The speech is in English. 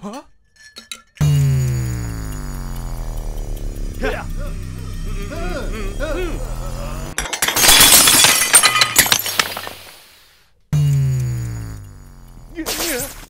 Huh? Yeah.